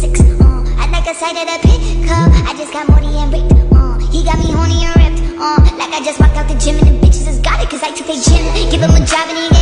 6. I'd like a side of that pickle. I just got moldy and ripped. He got me horny and ripped. Like I just walked out the gym and the bitches has got it, cause I took their gym. Give him a job and he ain't